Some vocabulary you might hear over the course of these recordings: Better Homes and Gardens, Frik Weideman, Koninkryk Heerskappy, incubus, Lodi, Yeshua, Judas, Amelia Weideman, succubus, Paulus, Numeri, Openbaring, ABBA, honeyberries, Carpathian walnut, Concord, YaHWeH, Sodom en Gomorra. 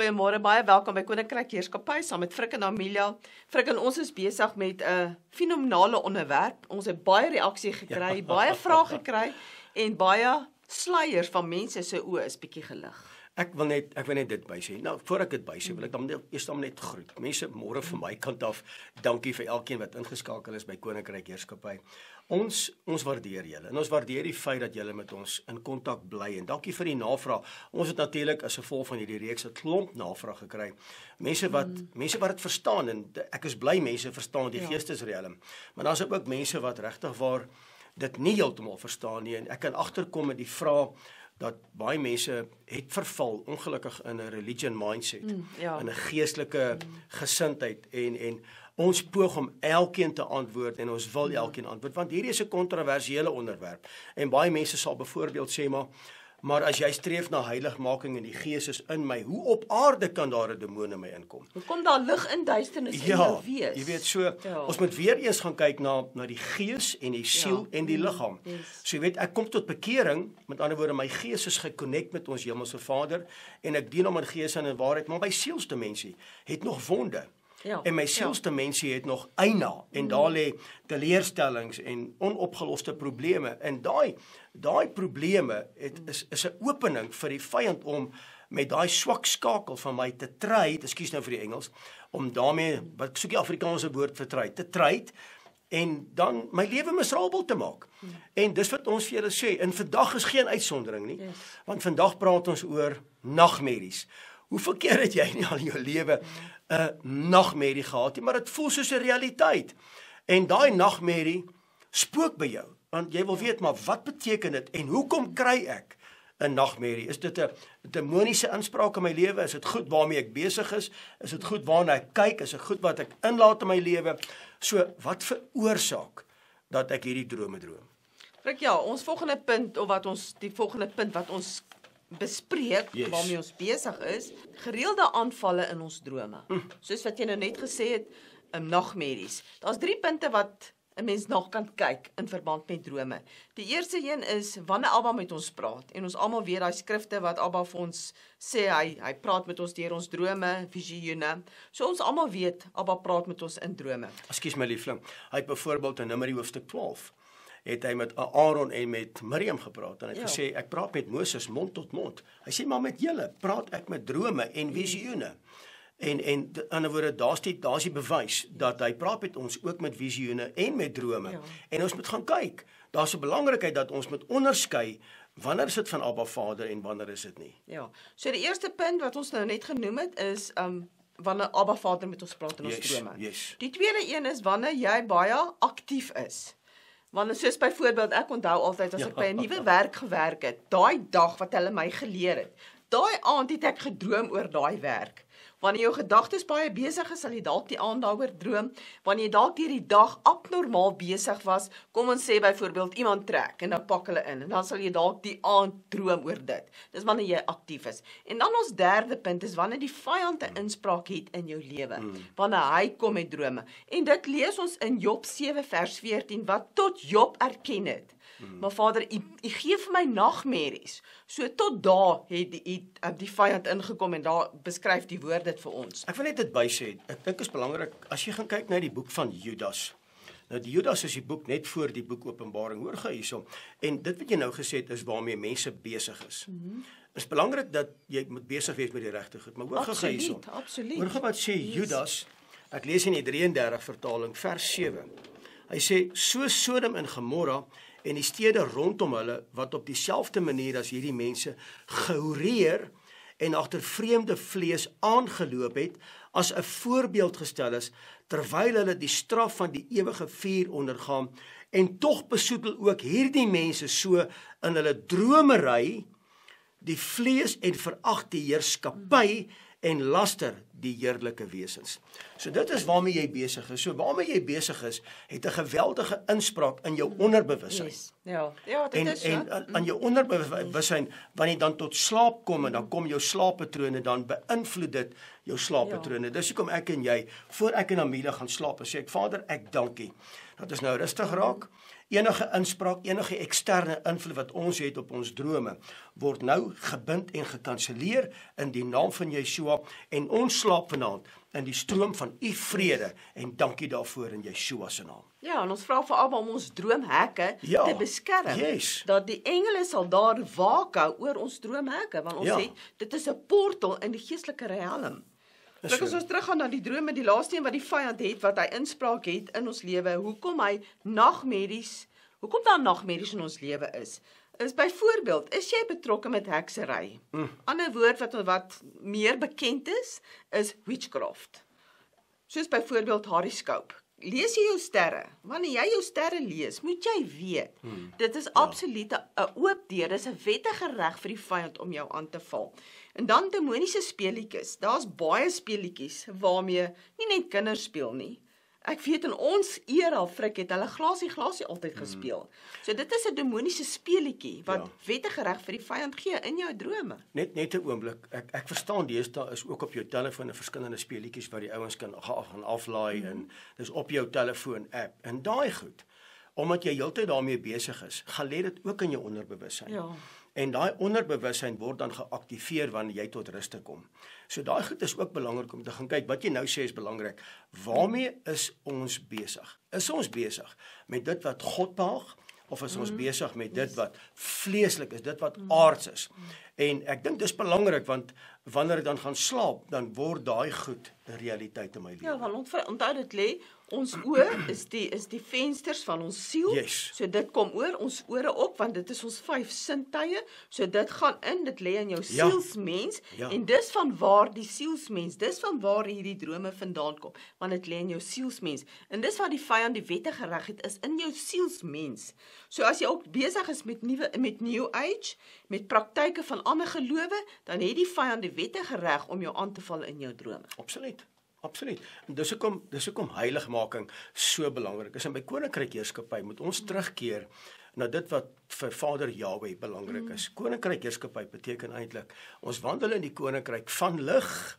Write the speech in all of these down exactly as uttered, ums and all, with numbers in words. Goeiemôre, baie welkom by Koninkryk Heerskappy saam met Frik en Amelia. Frik en ons is besig met 'n fenominale onderwerp. Ons het baie reaksie gekry, ja. baie vrae gekry en baie sluiers van mense se oë is bietjie gelig. Ek wil net ek wil net dit bysê. Nou voor ek dit bysê, wil ek dan net, eers dan net groet. Mense, môre van my kant af, dankie vir elkeen wat ingeskakel is by Koninkryk Heerskappy. Ons ons waardeer julle en ons waardeer die feit dat julle met ons in kontak bly en dankie vir die navraag. Ons het natuurlik as gevolg van hierdie reeks 'n klomp navraag gekry. Mense wat mm. mense wat dit verstaan en ek is bly mense verstaan die ja. geestesriem. Maar daar's ook mense wat regtig waar dit nie heeltemal verstaan nie en ek kan agterkom met die vraag dat baie mense het verval, ongelukkig in 'n religion mindset, mm, ja. in 'n geestelike mm. gesindheid en en ons poog om elkeen te antwoord en ons wil elkeen antwoord, want hierdie is 'n kontroversiële onderwerp en baie mense sal byvoorbeeld sê maar Maar as jy streef na heiligmaking en die gees is in my, hoe op aarde kan daar 'n demoon in my inkom? Hoe kom daar lig in duisternis ja, in jou wees? Jy weet so, ja. ons moet weer eens gaan kyk na na die gees en die siel ja. en die liggaam. Yes. So jy weet, ek kom tot bekering, met ander woorde my gees is gekonnekt met ons Hemelse Vader en ek dien hom in gees en in waarheid, maar my sielsdimensie het nog wonde. Ja, en my sielsdimensie ja. het nog eina en mm. daar lê teleurstellings en onopgeloste probleme en daai daai probleme het, is is 'n opening vir die vyand om met daai swak skakel van my te trade, ekskuus nou vir die Engels, om daarmee wat soek die Afrikaanse woord vir trade, te trade en dan my lewe miserabel te maak. Mm. En dis wat ons vir julle sê, en vandag is geen uitsondering nie. Yes. Want vandag praat ons oor nagmerries. Hoeveel keer het jy nie al in jou lewe 'n uh, nagmerrie gehad nie, maar dit voel soos 'n realiteit. En daai nagmerrie spook by jou, want jy wil weet maar wat beteken dit en hoekom kry ek 'n nagmerrie? Is dit 'n demoniese inspraak in my lewe? Is dit goed waarmee ek besig is? Is dit goed waarna ek kyk? Is dit goed wat ek inlaat in my lewe? So wat veroorsaak dat ek hierdie drome droom? Frik, ja, ons volgende punt of wat ons die volgende punt wat ons bespreek yes. waarmee ons besig is, gereelde aanvalle in ons drome. Mm. Soos wat jy nou net gesê het, um, nagmerries. Daar's drie punte wat 'n mens nog kan kyk in verband met drome. Die eerste een is wanneer Abba met ons praat en ons almal weet daai skrifte wat Abba vir ons sê, hy hy praat met ons deur ons drome, visioene. So ons almal weet Abba praat met ons in drome. Ekskuus my liefling, hy het byvoorbeeld in Numeri hoofstuk twaalf het hy met Aaron en met Miriam gepraat en hy het ja. gesê, ek praat met Moses mond tot mond. Hy sê, maar met julle praat ek met drome en visioene. En en ander woorde, daar's die, daar's die bewys dat hy praat met ons ook met visioene en met drome. Ja. En ons moet gaan kyk. Daar's 'n belangrikheid dat ons moet onderskei wanneer is dit van Abba Vader en wanneer is dit nie. Ja. So die eerste punt wat ons nou net genoem het is um wanneer Abba Vader met ons praat in ons yes, drome. Yes. Die tweede een is wanneer jy baie aktief is. Want soos byvoorbeeld, ek onthou altyd as ek by 'n nuwe werk gewerk het, daai dag wat hulle my geleer het, daai aand het ek gedroom oor daai werk. Wanneer jou gedagtes baie besig is, sal jy dalk die aand daaroor droom. Wanneer jy dalk hierdie dag abnormaal besig was, kom ons sê byvoorbeeld iemand trek en dan pak hulle in en dan sal jy dalk die aand droom oor dit. Dis wanneer jy aktief is. En dan ons derde punt is wanneer die vyand 'n inspraak het in jou lewe. Wanneer hy kom met drome. En dit lees ons in Job sewe vers veertien wat tot Job erken het. Maar Vader, u gee vir my nagmerries. So tot daar het die, die, die vyand ingekom en daar beskryf die woord dit vir ons. Ek wil net dit bysê. Ek dink is belangrik as jy gaan kyk na die boek van Judas. Nou die Judas is die boek net voor die boek Openbaring, hoor gou hiersom. En dit wat jy nou gesê het is waarmee mense besig is. Mm -hmm. Is belangrik dat jy moet besig wees met die regte goed, maar hoor gou hiersom. Absoluut, absoluut. Hoor gou wat sê yes. Judas. Ek lees in die drie en dertig vertaling vers sewe. Hy sê so Sodom en Gomorra en die stede rondom hulle wat op dieselfde manier as hierdie mense gehoreer en agter vreemde vlees aangeloop het, as 'n voorbeeld gestel is, terwyl hulle die straf van die ewige vuur ondergaan, en tog besoedel ook hierdie mense so in hulle dromery, die vlees en verag die heerskappy en laster die heerlike wesens. So dit is waarmee jy besig is. So waarmee jy besig is, het 'n geweldige inspraak in jou onderbewussyn. Yes. Ja, ja, dit en, is en ja. aan jou onderbewussyn, wanneer jy dan tot slaap kom en dan kom jou slaappatrone, dan beïnvloed dit jou slaappatrone. Ja. Dis hoekom ek en jy voor ek en Amelia gaan slaap, sê ek Vader, ek dankie. Dat is nou rustig raak Enige inspraak, enige eksterne invloed wat ons het op ons drome, word nou gebind en gekanseleer in die naam van Yeshua, en ons slaap vanaand in die stroom van u vrede, en dankie daarvoor in Yeshua se naam. Ja, en ons vra vir almal om ons droomhekke ja, te beskerm. Yes. Dat die engele sal daar waak hou oor ons droomhekke, want ons ja. sê, dit is 'n portal in die geestelike realm. As ons teruggaan na die drome, die laaste een wat die vyand het, wat hy inspraak het in ons lewe, hoekom hy nagmerries, hoekom daar nagmerries in ons lewe is, is byvoorbeeld, is jy betrokke met heksery? Mm. Ander woord wat, wat meer bekend is, is witchcraft. Soos byvoorbeeld horoskoop. Lees jy jou sterre, wanneer jy jou sterre lees, moet jy weet, hmm. dit is absoluut 'n oop deur, dit is 'n wettige reg vir die vyand om jou aan te val. En dan demoniese speelietjies, daar's baie speelietjies waarmee nie net kinders speel nie. Ek weet in ons era, Frik, het hulle glasie glasie altyd gespeel. Hmm. So dit is 'n demoniese speelietjie wat ja. wettige reg vir die vyand gee in jou drome. Net net 'n oomblik. Ek ek verstaan deesdae is ook op jou telefoon verskillende speelietjies wat die ouens kan gaan aflaai hmm. en dis op jou telefoon app. En daai goed, omdat jy heeltyd daarmee besig is, gaan lê dit ook in jou onderbewussyn. Ja. En daai onderbewussyn word dan geaktiveer wanneer jy tot ruste kom. So daai goed is ook belangrik om te gaan kyk. Wat jy nou sê is belangrik. Waarmee is ons besig? Is ons besig met dit wat God behaag? Of is ons besig met dit wat vleeslik is, dit wat aards is? En ek dink dis belangrik, want wanneer ek dan gaan slaap, dan word daai goed 'n realiteit in my lewe. Ja, want onthou dit lê, ons oë is die, is die vensters van ons siel, yes. so dit kom oor, ons ore op, want dit is ons vyf sintuie, so dit gaan in, dit lê in jou ja. sielsmens, ja. en dis van waar die sielsmens, dis van waar hierdie drome vandaan kom, want dit lê in jou sielsmens, en dis wat die vyand die wette gereg het, is in jou sielsmens. So as jy ook besig is met, nieuwe, met New Age, met praktyke van ander gelowe, dan het die vyand die wette gereg om jou aan te val in jou drome. Absoluut. Absoluut. En dis hoekom, dis hoekom heiligmaking so belangrik is. En by Koninkryk Heerskappy moet ons terugkeer na dit wat vir Vader YaHWeH belangrik is. Koninkryk Heerskappy beteken eintlik, ons wandel in die koninkryk van lig,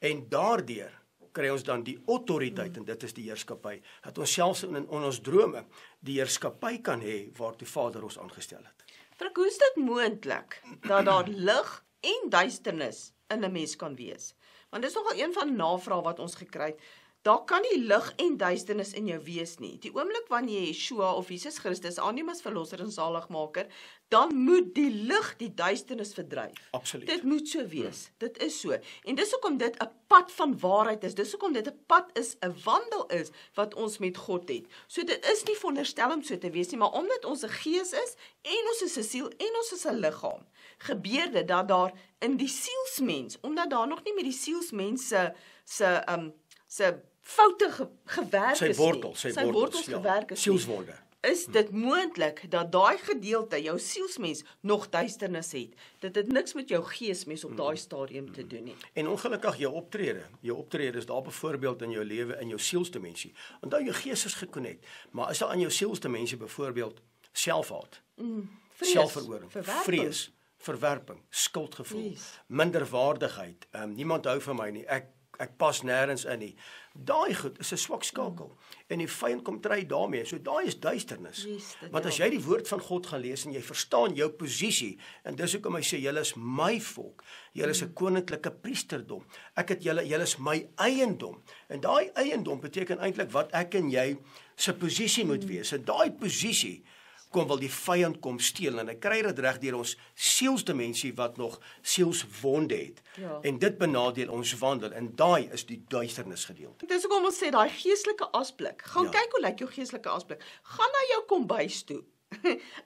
en daardeur kry ons dan die autoriteit, en dit is die heerskappy, dat ons selfs in, in ons drome die heerskappy kan hê waartoe Vader ons aangestel het. Frik, hoe is dit moontlik dat daar lig en duisternis in 'n mens kan wees? Want dis nogal een van navrae wat ons gekry het. Daar kan nie lig en duisternis in jou wees nie. Die oomblik wanneer jy Yeshua of Jesus Christus aanneem as verlosser en saligmaker, dan moet die lig die duisternis verdryf. Absoluut. Dit moet so wees. Ja. Dit is so. En dis hoekom dit 'n pad van waarheid is. Dis hoekom dit 'n pad is, 'n wandel is wat ons met God het. So dit is nie veronderstel om so te wees nie, maar omdat ons 'n gees is en ons is 'n siel en ons is 'n liggaam, gebeur dit dat daar in die sielsmens, omdat daar nog nie met die sielsmens se se um se foute ge, gewerk sy wortel, is nie, sy, sy wortels, wortels ja, gewerk is sielswonde. Is dit moontlik dat daai gedeelte, jou sielsmens, nog duisternis het? Dit het niks met jou geesmens op daai stadium te doen nie. En ongelukkig jou optrede, jou optrede is daar byvoorbeeld in jou lewe, in jou sielsdimensie. Onthou jou gees is gekonnekt, maar is daar in jou sielsdimensie byvoorbeeld selfhaat, mm, selfverhoring, vrees, verwerping, skuldgevoel, yes. minderwaardigheid, um, niemand hou van my nie, ek ek pas nergens in nie. Daai goed is 'n swak skakel, en die vyand kom dry daarmee, so daai is duisternis. Yes, want as jy die woord van God gaan lees, en jy verstaan jou posisie, en dis hoekom hy sê, julle is my volk, julle is 'n koninklike priesterdom, ek het julle, julle is my eiendom, en daai eiendom beteken eintlik wat ek en jy se posisie moet wees, en daai posisie kom wil die vyand kom steel, en hy kry dit reg deur ons sielsdimensie wat nog sielswonde het. Ja. En dit benadeel ons wandel, en daai is die duisternis gedeelte. Dit is hoekom ons sê, daai geestelike asblik, gaan ja. kyk hoe lyk jou geestelike asblik, gaan na jou kombuis toe.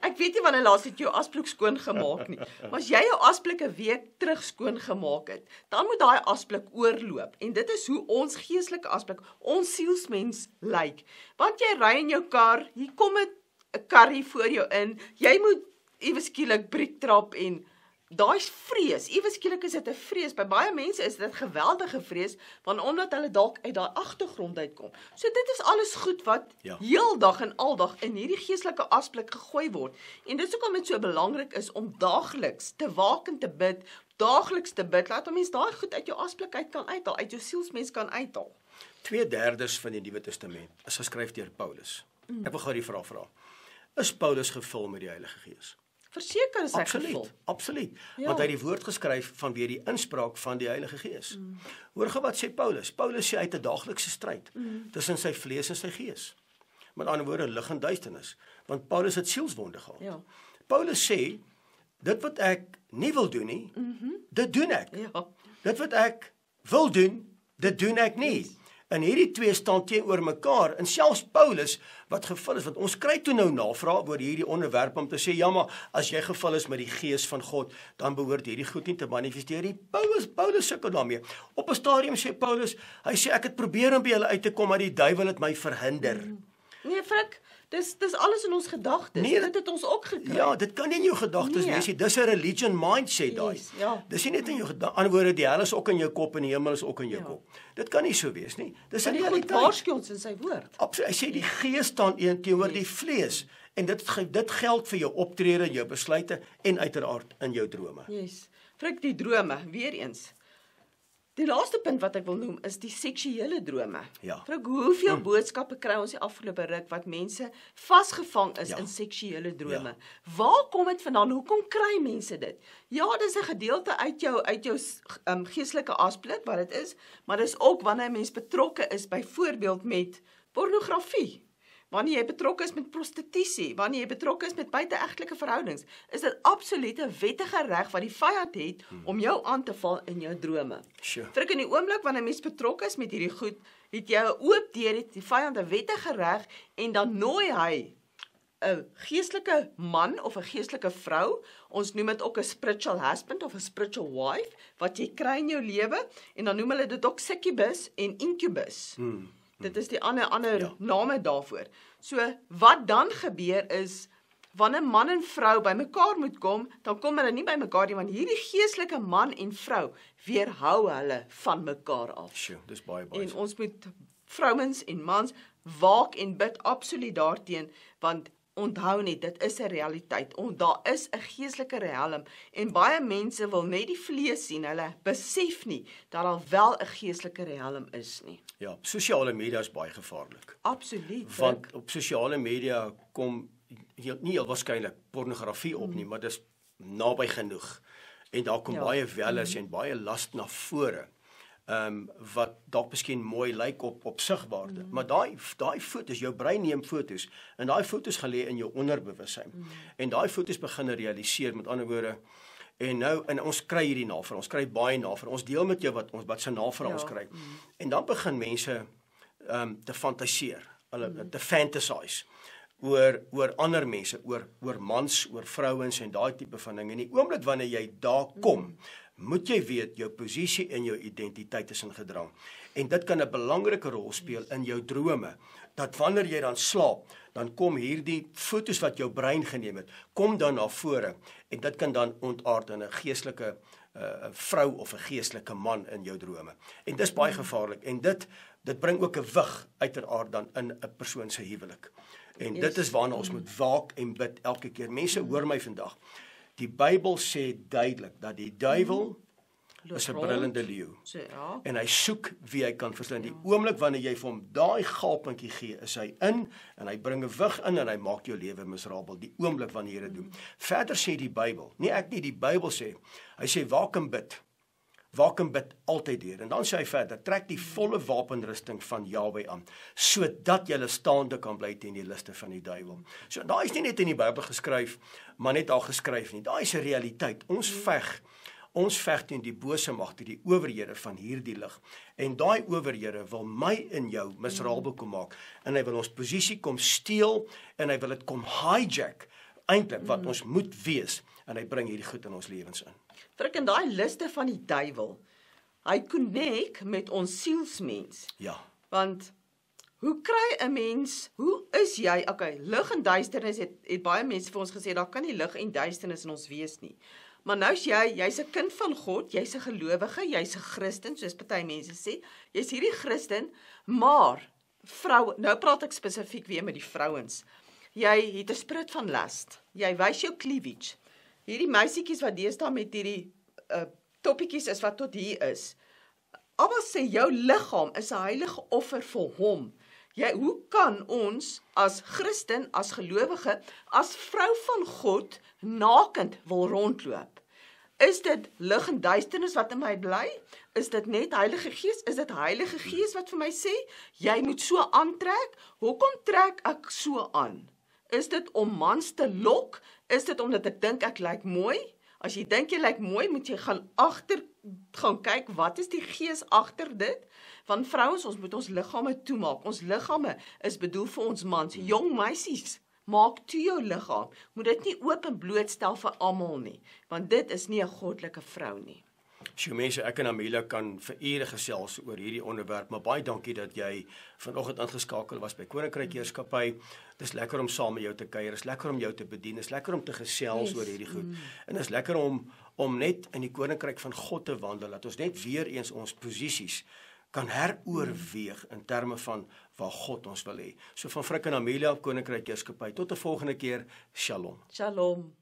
Ek weet nie wanneer laas het jou asblik skoon gemaak nie, maar as jy jou asblik 'n week terug skoon gemaak het, dan moet daai asblik oorloop, en dit is hoe ons geestelike asblik, ons sielsmens lyk. Want jy ry in jou kar, hier kom 'n 'n karrie voor jou in, jy moet ewe skielik briek trap, en daai vrees, ewe skielik is dit 'n vrees, by baie mense is dit geweldige vrees, want omdat hulle dalk uit daai agtergrond uitkom. So dit is alles goed wat ja. heeldag en aldag in hierdie geestelike asblik gegooi word, en dit is hoekom dit so belangrik is om daagliks te waak en te bid, daagliks te bid, laat 'n mens daai goed uit jou asblik uit kan uithaal, uit jou sielsmens kan uithaal. Twee derdes van die Nuwe Testament is geskryf deur Paulus. Mm. Ek wil gou die vraag vra. is Paulus gevul met die Heilige Gees. Verseker is hy absoluut, gevul. Absoluut, absoluut. Ja. Want hy het die woord geskryf vanweer die inspraak van die Heilige Gees. Mm. Hoor gou wat sê Paulus. Paulus sê hy het 'n daaglikse stryd mm. tussen sy vlees en sy gees. Met ander woorde, lig en duisternis. Want Paulus het sielswonde gehad. Ja. Paulus sê, dit wat ek nie wil doen nie, mm -hmm. dit doen ek. Ja. Dit wat ek wil doen, dit doen ek nie. Yes. En hierdie twee staan teenoor mekaar, en selfs Paulus, wat geval is, want ons kry toe nou navraag oor hierdie onderwerp, om te sê, ja maar, as jy geval is met die gees van God, dan behoort hierdie goed nie te manifesteer nie. Paulus, Paulus sukkel daarmee. Op 'n stadium sê Paulus, hy sê, ek het probeer om by julle uit te kom, maar die duiwel het my verhinder. Nee, Frik, dis, dis alles in ons gedagtes, nee, dit het ons ook gekry. Ja, dit kan nie in jou gedagtes nee. wees, dis 'n religion mindset daai. Yes, ja. Dis nie net in jou gedagtes, aan woorde die hel is ook in jou kop en die hemel is ook in jou ja. kop. Dit kan nie so wees nie, dis 'n realiteit. God waarsku ons in sy woord. Absoluut, hy sê die gees staan een teenoor die vlees, en dit, dit geld vir jou optrede, jou besluite, en uiteraard in jou drome. Yes. Frik, die drome, weer eens. Die laaste punt wat ek wil noem, is die seksuele drome. Ja. Frik, hoeveel mm. boodskappe kry ons die afgelope ruk, wat mense vastgevang is ja. in seksuele drome? Ja. Waar kom dit vandaan? Hoekom kry mense dit? Ja, dit is een gedeelte uit jou, uit jou um, geestelike asplit, wat het is, maar dit is ook wanneer mens betrokke is, byvoorbeeld met pornografie. Wanneer jy betrokke is met prostitusie, wanneer jy betrokke is met buiteegtelike verhoudings, is dit absolute wettige reg wat die vyand het om jou aan te val in jou drome. Sure. Frik, in die oomblik wanneer 'n mens betrokke is met hierdie goed, het jy 'n oop deur, het die vyand 'n wettige reg, en dan nooi hy 'n geestelike man of 'n geestelike vrou, ons noem dit ook 'n spiritual husband of 'n spiritual wife, wat jy kry in jou lewe, en dan noem hulle dit ook succubus en incubus. Hmm. Dit is die ander, ander ja. name daarvoor. So, wat dan gebeur is, wanneer man en vrou by mekaar moet kom, dan kom hulle nie by mekaar nie, want hierdie geestelike man en vrou weerhou hulle van mekaar af. Sjoe, dis baie baie. En ons moet vrouens en mans waak en bid absoluut daarteen, want onthou net, dit is 'n realiteit. Ont, daar is 'n geestelike realm, en baie mense wil net die vlees sien, hulle besef nie dat daar wel 'n geestelike realm is nie. Ja, sosiale media is baie gevaarlik. Absoluut. Want op sosiale media kom nie heel waarskynlik pornografie op nie, maar dis naby genoeg. En daar kom ja. baie welis en baie last na vore. Um, wat dalk miskien mooi lyk op, op sigbaarde, mm. maar daai daai fotos, jou brein neem fotos, en daai fotos gaan lê in jou onderbewussyn, mm. en daai fotos begin realiseer, met ander woorde, en nou, en ons kry hierdie navraag, ons kry baie navraag, ons deel met jou wat ons, wat sy navraag ja. ons kry, mm. en dan begin mense um, te fantaseer, hulle, mm. te fantasize, oor, oor ander mense, oor, oor mans, oor vrouens, en daai type van ding, en die oomblik wanneer jy daar kom, mm. moet jy weet, jou posisie en jou identiteit is in gedrang. En dit kan 'n belangrike rol speel in jou drome, dat wanneer jy dan slaap, dan kom hierdie fotos wat jou brein geneem het, kom dan na vore, en dit kan dan ontaard in 'n geestelike uh, vrou of 'n geestelike man in jou drome. En dis baie gevaarlik, en dit, dit bring ook 'n wig uiteraard dan in 'n persoon se huwelik. En yes. dit is waarna ons moet waak en bid elke keer. Mense, hoor my vandag. Die Bybel sê duidelik, dat die duiwel mm. is 'n brullende leeu. So, ja. En hy soek wie hy kan verslind. Die ja. oomblik wanneer jy vir hom daai gapentjie gee, is hy in, en hy bring 'n wig in, en hy maak jou lewe miserabel. Die oomblik wanneer hy dit doen. Mm. Verder sê die Bybel, nee ek nie, die Bybel sê, hy sê waak en bid. Waak en bid altyd deur. En dan sê hy verder, trek die volle wapenrusting van YaHWeH aan, sodat jy staande kan bly teen die liste van die duiwel. So, daar is nie net in die Bybel geskryf, maar net al geskryf nie. Daar is 'n realiteit. Ons veg, ons veg teen die bose magte, die owerhede van hierdie lig. En daai owerhede wil my en jou miserabel kom maak. En hy wil ons posisie kom steel, en hy wil dit kom hijack, eintlik wat ons moet wees. En hy bring hierdie goed in ons lewens in. Frik, en daai liste van die duiwel, hy connect met ons sielsmens. Ja. Want, hoe kry 'n mens, hoe is jy, okay, lig en duisternis, het, het baie mense vir ons gesê, daar kan nie lig en duisternis in ons wees nie. Maar nou is jy, jy's 'n kind van God, jy's 'n gelowige, jy's 'n Christen, soos party mense sê, jy's hierdie Christen, maar, vrou, nou praat ek spesifiek weer met die vrouens, jy het 'n spirit van lust, jy wys jou cleavage. Hierdie meisiekies wat deesdae met hierdie uh, toppietjies is wat tot hier is. Abba sê, jou liggaam is 'n heilige offer vir hom. Jy, hoe kan ons as Christen, as gelowige, as vrou van God, nakend wil rondloop? Is dit lig en duisternis wat in my bly? Is dit net Heilige Gees? Is dit Heilige Gees wat vir my sê, jy moet so aantrek? Hoekom trek ek so aan? Is dit om mans te lok? Is dit omdat ek dink ek lyk mooi? As jy dink jy lyk mooi, moet jy gaan agter, gaan kyk, wat is die gees agter dit? Want vrouens, ons moet ons liggame toemaak. Ons liggame is bedoel vir ons mans. Jong meisies, maak toe jou liggaam. Moet dit nie oop en blootstel vir almal nie, want dit is nie 'n goddelike vrou nie. Sjoe mense, ek en Amelia kan vir ure gesels oor hierdie onderwerp, maar baie dankie dat jy vanoggend ingeskakel was by Koninkryk Heerskappy. Dis lekker om saam met jou te kuier, is lekker om jou te bedien, is lekker om te gesels yes. oor hierdie goed. En is lekker om om net in die Koninkryk van God te wandel, dat ons net weer eens ons posisies kan heroorweeg in terme van waar God ons wil hê. So van Frik en Amelia op Koninkryk Heerskappy. Tot 'n volgende keer. Shalom. Shalom.